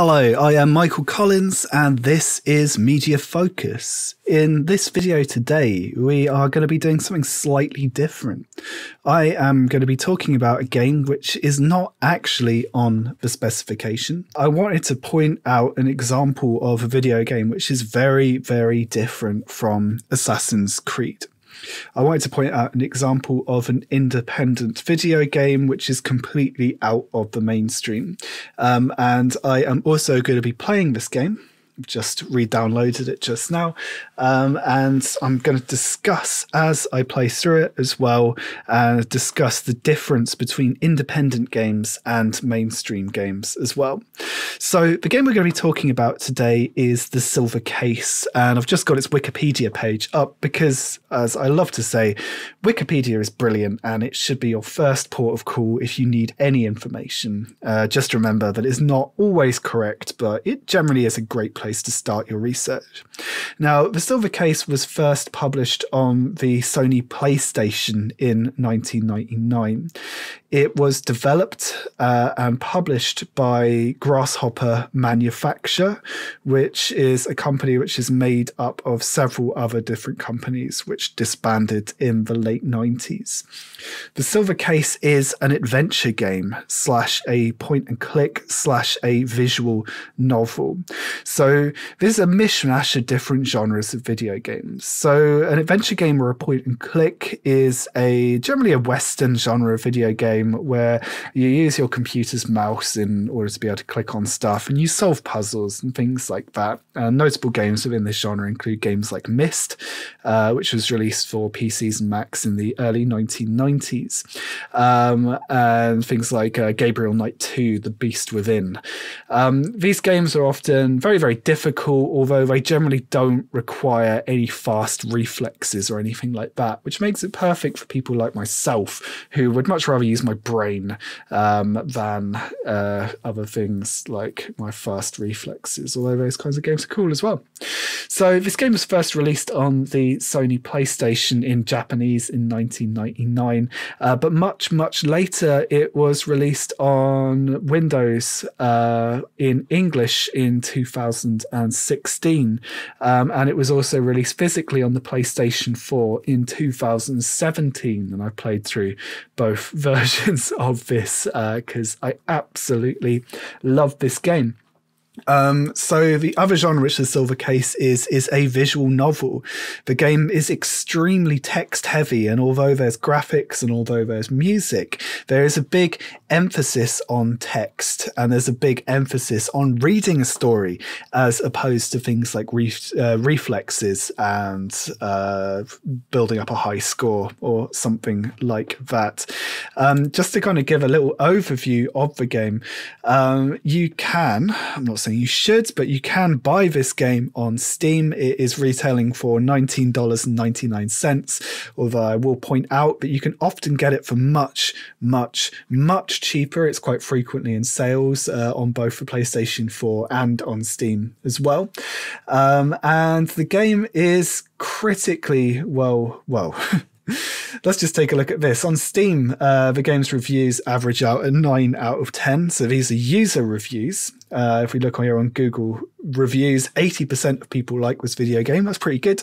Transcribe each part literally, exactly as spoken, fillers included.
Hello, I am Michael Collins and this is Media Focus. In this video today, we are going to be doing something slightly different. I am going to be talking about a game which is not actually on the specification. I wanted to point out an example of a video game which is very, very different from Assassin's Creed. I wanted to point out an example of an independent video game which is completely out of the mainstream. Um, and I am also going to be playing this game. I've just re-downloaded it just now. Um, and I'm going to discuss as I play through it as well, and uh, discuss the difference between independent games and mainstream games as well. So the game we're going to be talking about today is The Silver Case, and I've just got its Wikipedia page up because, as I love to say, Wikipedia is brilliant and it should be your first port of call if you need any information. Uh, just remember that it's not always correct, but it generally is a great place to start your research. Now, The Silver Case was first published on the Sony PlayStation in nineteen ninety-nine. It was developed uh, and published by Grasshopper Manufacture, which is a company which is made up of several other different companies which disbanded in the late nineties. The Silver Case is an adventure game slash a point and click slash a visual novel. So this is a mishmash of different genres of video games. So an adventure game or a point and click is a generally a Western genre of video game where you use your computer's mouse in order to be able to click on stuff and you solve puzzles and things like that. Uh, notable games within this genre include games like Myst, uh, which was released for P Cs and Macs in the early nineteen nineties, um, and things like uh, Gabriel Knight two, The Beast Within. Um, these games are often very, very difficult, although they generally don't require any fast reflexes or anything like that, which makes it perfect for people like myself who would much rather use my brain um, than uh, other things like my fast reflexes, although those kinds of games are cool as well. So this game was first released on the Sony PlayStation in Japanese in nineteen ninety-nine, uh, but much, much later it was released on Windows uh, in English in two thousand sixteen, um, and it was also released physically on the PlayStation four in two thousand seventeen, and I played through both versions of this because uh, I absolutely love this game. Um, so the other genre which The Silver Case is is a visual novel. The game is extremely text heavy, and although there's graphics and although there's music, there is a big emphasis on text and there's a big emphasis on reading a story as opposed to things like re uh, reflexes and uh, building up a high score or something like that. Um, just to kind of give a little overview of the game, um, you can, I'm not saying you should, but you can buy this game on Steam. It is retailing for nineteen ninety-nine, although I will point out that you can often get it for much, much, much cheaper. It's quite frequently in sales uh, on both the PlayStation four and on Steam as well. Um, and the game is critically well, well... Let's just take a look at this. On Steam, uh, the game's reviews average out at nine out of ten. So these are user reviews. Uh, if we look on here on Google reviews, eighty percent of people like this video game. That's pretty good.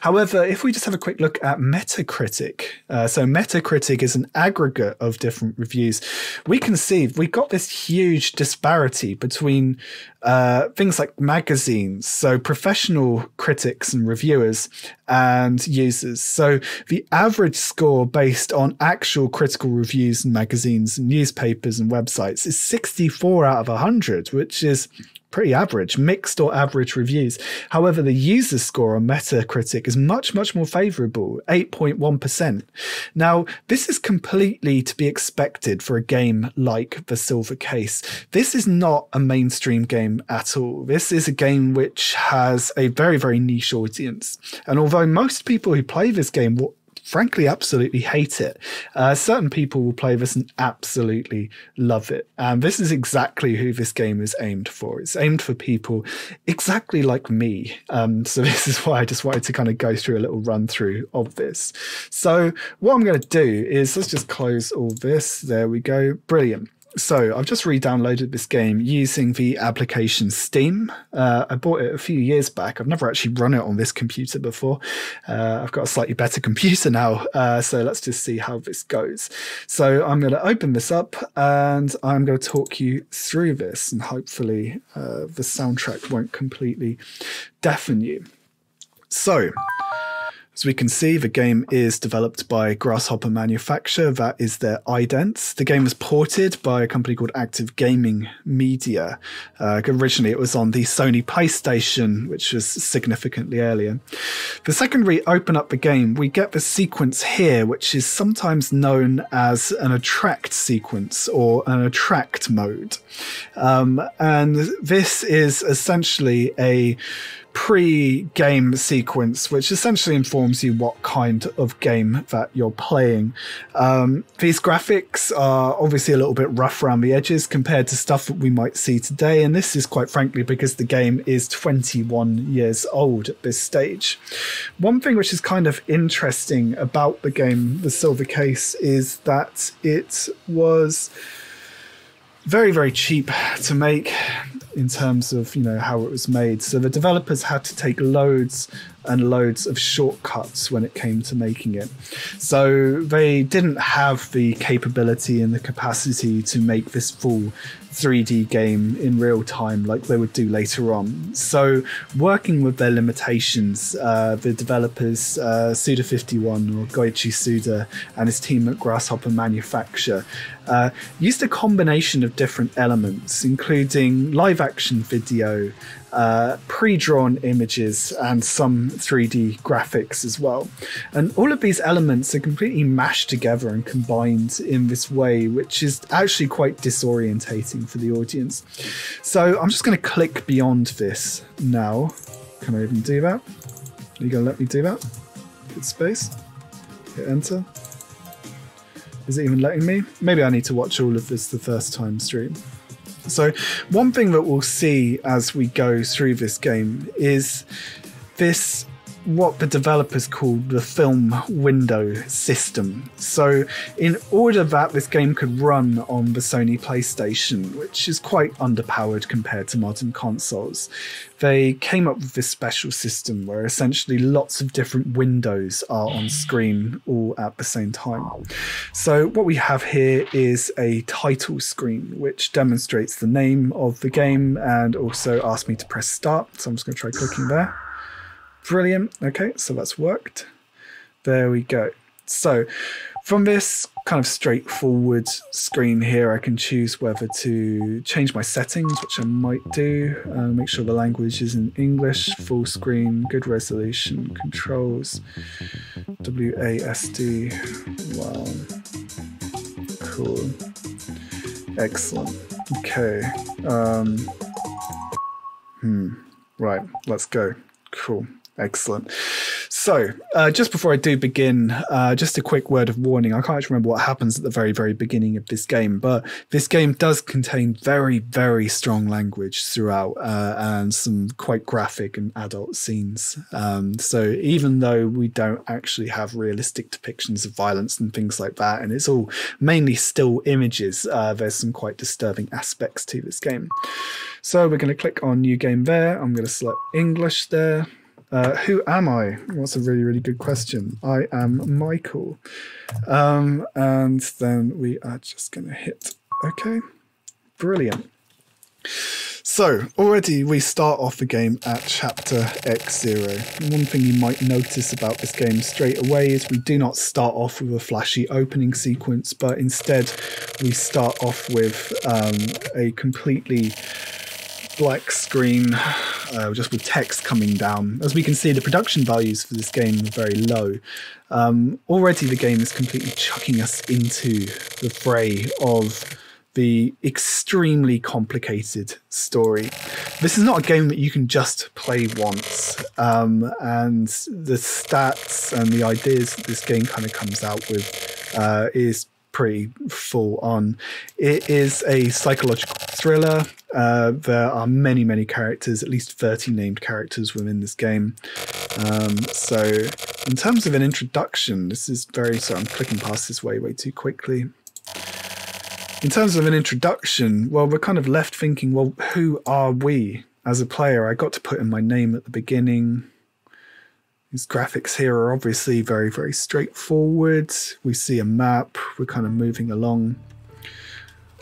However, if we just have a quick look at Metacritic, uh, so Metacritic is an aggregate of different reviews. We can see we've got this huge disparity between uh, things like magazines, so professional critics and reviewers, and users. So the average score based on actual critical reviews and magazines and newspapers and websites is sixty-four out of one hundred, which is pretty average, mixed or average reviews. However, the user score on Metacritic is much, much more favorable, eight point one percent. Now, this is completely to be expected for a game like The Silver Case. This is not a mainstream game at all. This is a game which has a very, very niche audience. And although most people who play this game will frankly absolutely hate it, Uh, certain people will play this and absolutely love it. And this is exactly who this game is aimed for. It's aimed for people exactly like me. Um, so this is why I just wanted to kind of go through a little run through of this. So what I'm going to do is let's just close all this. There we go. Brilliant. So I've just re-downloaded this game using the application Steam. Uh, I bought it a few years back. I've never actually run it on this computer before. Uh, I've got a slightly better computer now. Uh, so let's just see how this goes. So I'm going to open this up and I'm going to talk you through this, and hopefully uh, the soundtrack won't completely deafen you. So, as we can see, the game is developed by Grasshopper Manufacture. That is their ident. The game was ported by a company called Active Gaming Media. Uh, originally, it was on the Sony PlayStation, which was significantly earlier. The second we open up the game, we get the sequence here, which is sometimes known as an attract sequence or an attract mode. Um, and this is essentially a pre-game sequence, which essentially informs you what kind of game that you're playing. Um, these graphics are obviously a little bit rough around the edges compared to stuff that we might see today, and this is quite frankly because the game is twenty-one years old at this stage. One thing which is kind of interesting about the game, The Silver Case, is that it was very, very cheap to make in terms of, you know, how it was made. So the developers had to take loads and loads of shortcuts when it came to making it. So they didn't have the capability and the capacity to make this full three D game in real time like they would do later on. So working with their limitations, uh, the developers, uh, Suda fifty-one or Goichi Suda and his team at Grasshopper Manufacture, uh, used a combination of different elements, including live action video, Uh, pre-drawn images and some three D graphics as well. And all of these elements are completely mashed together and combined in this way, which is actually quite disorientating for the audience. So I'm just going to click beyond this now. Can I even do that? Are you going to let me do that? Hit space. Hit enter. Is it even letting me? Maybe I need to watch all of this the first time stream. So one thing that we'll see as we go through this game is this, what the developers call the film window system. So in order that this game could run on the Sony PlayStation, which is quite underpowered compared to modern consoles, they came up with this special system where essentially lots of different windows are on screen all at the same time. So what we have here is a title screen, which demonstrates the name of the game and also asks me to press start. So I'm just going to try clicking there. Brilliant. Okay, so that's worked. There we go. So from this kind of straightforward screen here, I can choose whether to change my settings, which I might do. Uh, make sure the language is in English, full screen, good resolution, controls, W A S D. Wow. Cool. Excellent. Okay. Um, hmm. Right, let's go. Cool. Excellent. So uh, just before I do begin, uh, just a quick word of warning. I can't actually remember what happens at the very, very beginning of this game, but this game does contain very, very strong language throughout uh, and some quite graphic and adult scenes. Um, so even though we don't actually have realistic depictions of violence and things like that, and it's all mainly still images, uh, there's some quite disturbing aspects to this game. So we're going to click on New Game there. I'm going to select English there. Uh, who am I? That's a really, really good question. I am Michael. Um, and then we are just going to hit OK. Brilliant. So already we start off the game at chapter X zero. One thing you might notice about this game straight away is we do not start off with a flashy opening sequence, but instead we start off with um, a completely black screen, uh, just with text coming down. As we can see, the production values for this game are very low. Um, already the game is completely chucking us into the fray of the extremely complicated story. This is not a game that you can just play once, um, and the stats and the ideas that this game kind of comes out with uh, is pretty full on. It is a psychological thriller. Uh, there are many, many characters, at least thirty named characters within this game. Um, so in terms of an introduction, this is very, so I'm clicking past this way, way too quickly. In terms of an introduction, well, we're kind of left thinking, well, who are we as a player? I got to put in my name at the beginning. These graphics here are obviously very, very straightforward. We see a map, we're kind of moving along.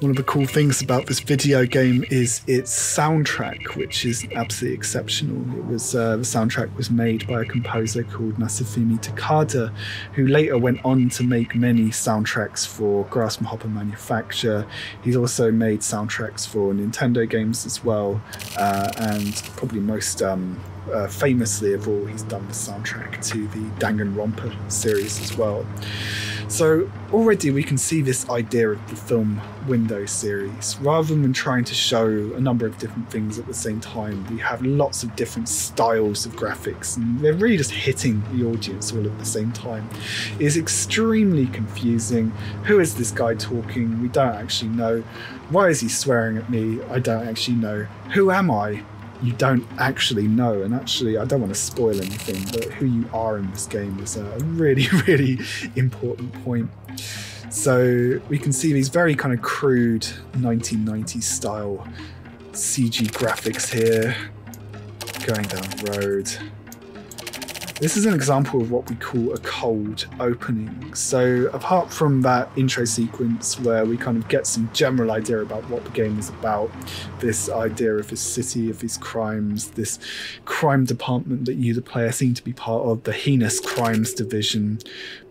One of the cool things about this video game is its soundtrack, which is absolutely exceptional. It was uh, the soundtrack was made by a composer called Masafumi Takada, who later went on to make many soundtracks for Grasshopper Manufacture. He's also made soundtracks for Nintendo games as well, uh, and probably most um, uh, famously of all, he's done the soundtrack to the Danganronpa series as well. So already we can see this idea of the film window series. Rather than trying to show a number of different things at the same time, we have lots of different styles of graphics, and they're really just hitting the audience all at the same time. It's extremely confusing. Who is this guy talking? We don't actually know. Why is he swearing at me? I don't actually know. Who am I? You don't actually know. And actually, I don't want to spoil anything, but who you are in this game is a really, really important point. So we can see these very kind of crude nineteen nineties style C G graphics here, going down the road. This is an example of what we call a cold opening. So apart from that intro sequence where we kind of get some general idea about what the game is about, this idea of this city, of these crimes, this crime department that you, the player, seem to be part of, the heinous crimes division.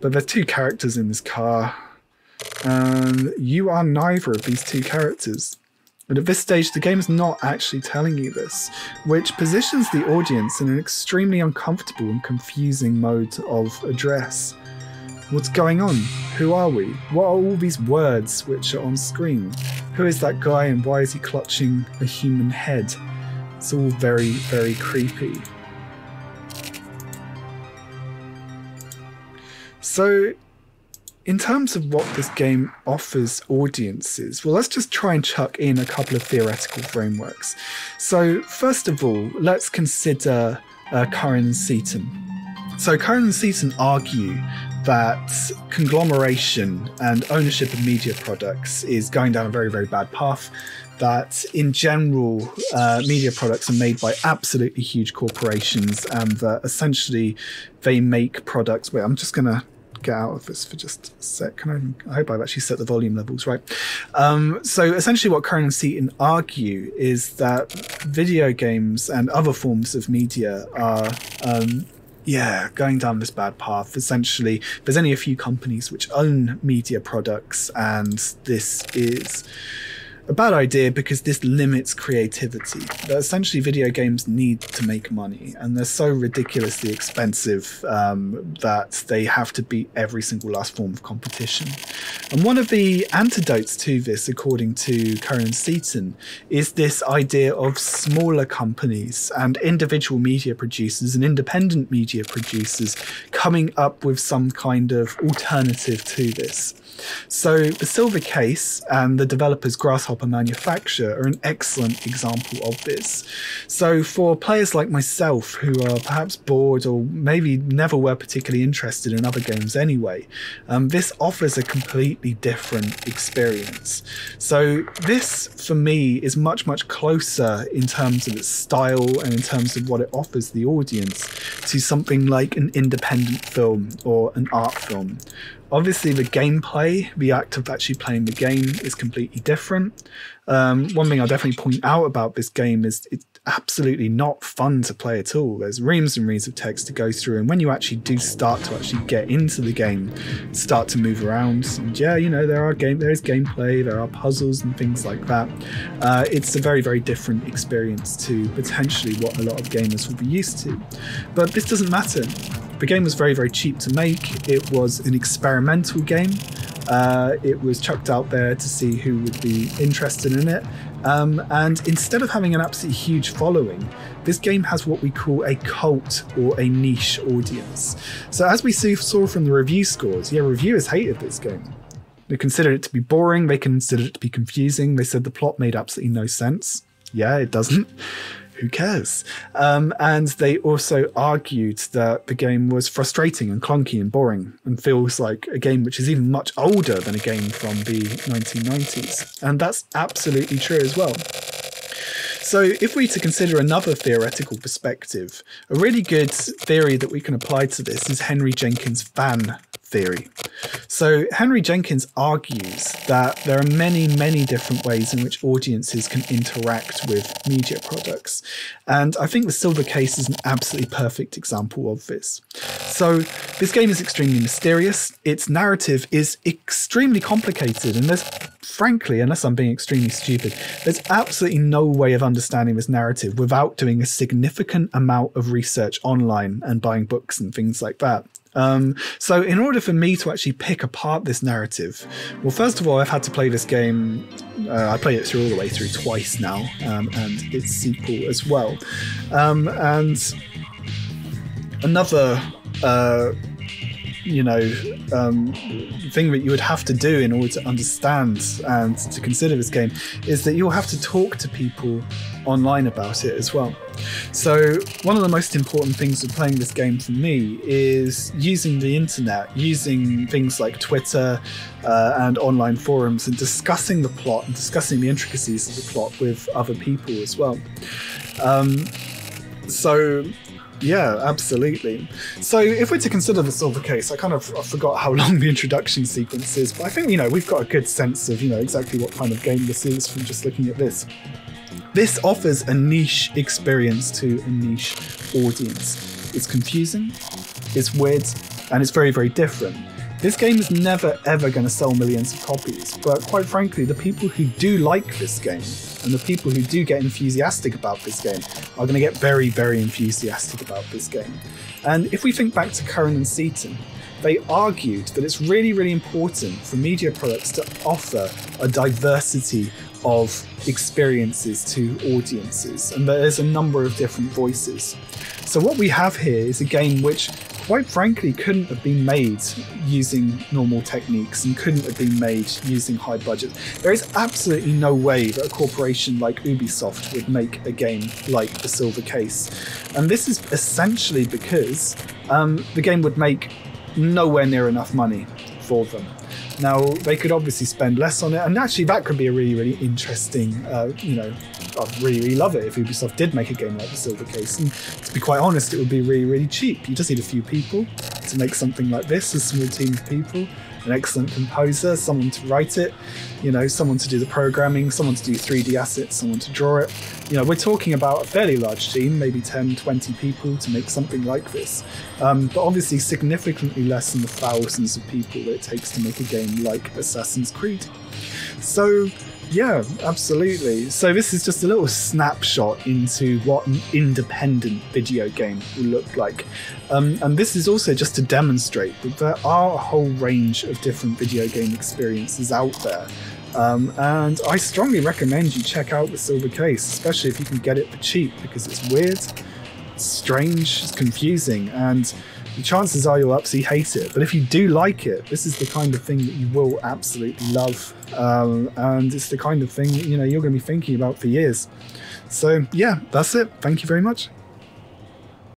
But there's two characters in this car, and you are neither of these two characters. But at this stage, the game is not actually telling you this, which positions the audience in an extremely uncomfortable and confusing mode of address. What's going on? Who are we? What are all these words which are on screen? Who is that guy, and why is he clutching a human head? It's all very, very creepy. So, in terms of what this game offers audiences, well, let's just try and chuck in a couple of theoretical frameworks. So first of all, let's consider uh, Curran and Seton. So Curran and Seton argue that conglomeration and ownership of media products is going down a very, very bad path. That in general, uh, media products are made by absolutely huge corporations, and that essentially they make products. Wait, I'm just going to get out of this for just a sec. Can I, I hope I've actually set the volume levels right. Um, so essentially what Curran and Seton argue is that video games and other forms of media are um, yeah, going down this bad path. Essentially, there's only a few companies which own media products, and this is a bad idea because this limits creativity. But essentially, video games need to make money, and they're so ridiculously expensive um, that they have to beat every single last form of competition. And one of the antidotes to this, according to Curran and Seton, is this idea of smaller companies and individual media producers and independent media producers coming up with some kind of alternative to this. So The Silver Case and the developers Grasshopper Manufacture are an excellent example of this. So for players like myself, who are perhaps bored or maybe never were particularly interested in other games anyway, um, this offers a completely different experience. So this, for me, is much, much closer in terms of its style and in terms of what it offers the audience to something like an independent film or an art film. Obviously, the gameplay, the act of actually playing the game, is completely different. Um, one thing I'll definitely point out about this game is it's absolutely not fun to play at all. There's reams and reams of text to go through, and when you actually do start to actually get into the game, start to move around, and yeah, you know, there are game, there is gameplay, there are puzzles and things like that. Uh, it's a very, very different experience to potentially what a lot of gamers will be used to. But this doesn't matter. The game was very, very cheap to make. It was an experimental game. Uh, it was chucked out there to see who would be interested in it. Um, and instead of having an absolutely huge following, this game has what we call a cult or a niche audience. So as we saw from the review scores, yeah, reviewers hated this game. They considered it to be boring. They considered it to be confusing. They said the plot made absolutely no sense. Yeah, it doesn't. Who cares? Um, and they also argued that the game was frustrating and clunky and boring and feels like a game which is even much older than a game from the nineteen nineties. And that's absolutely true as well. So if we were to consider another theoretical perspective, a really good theory that we can apply to this is Henry Jenkins' fan theory. So Henry Jenkins argues that there are many, many different ways in which audiences can interact with media products. And I think The Silver Case is an absolutely perfect example of this. So this game is extremely mysterious. Its narrative is extremely complicated, and there's frankly, unless I'm being extremely stupid, there's absolutely no way of understanding this narrative without doing a significant amount of research online and buying books and things like that. Um, so in order for me to actually pick apart this narrative, well, first of all, I've had to play this game. Uh, I played it through all the way through twice now, um, and its sequel as well. Um, and another, uh, you know, um, thing that you would have to do in order to understand and to consider this game is that you'll have to talk to people online about it as well. So one of the most important things of playing this game for me is using the internet, using things like Twitter uh, and online forums, and discussing the plot and discussing the intricacies of the plot with other people as well. Um, so yeah, absolutely. So if we're to consider The Silver Case, I kind of I forgot how long the introduction sequence is, but I think, you know, we've got a good sense of, you know, exactly what kind of game this is from just looking at this. This offers a niche experience to a niche audience. It's confusing, it's weird, and it's very, very different. This game is never, ever going to sell millions of copies, but quite frankly, the people who do like this game and the people who do get enthusiastic about this game are going to get very, very enthusiastic about this game. And if we think back to Curran and Seton, they argued that it's really, really important for media products to offer a diversity of experiences to audiences, and there's a number of different voices. So what we have here is a game which quite frankly couldn't have been made using normal techniques and couldn't have been made using high budgets. There is absolutely no way that a corporation like Ubisoft would make a game like The Silver Case, and this is essentially because um, the game would make nowhere near enough money for them. Now, they could obviously spend less on it, and actually that could be a really, really interesting, uh, you know, I'd really, really love it if Ubisoft did make a game like The Silver Case, and to be quite honest, it would be really, really cheap. You just need a few people to make something like this, a small team of people, an excellent composer, someone to write it, you know, someone to do the programming, someone to do three D assets, someone to draw it. You know, we're talking about a fairly large team, maybe ten, twenty people to make something like this, um, but obviously significantly less than the thousands of people that it takes to make a game like Assassin's Creed. So yeah, absolutely. So this is just a little snapshot into what an independent video game will look like. Um, and this is also just to demonstrate that there are a whole range of different video game experiences out there. Um, and I strongly recommend you check out The Silver Case, especially if you can get it for cheap, because it's weird, it's strange, it's confusing, and the chances are you'll absolutely hate it. But if you do like it, this is the kind of thing that you will absolutely love. Um, and it's the kind of thing, you know, you're going to be thinking about for years. So yeah, that's it. Thank you very much.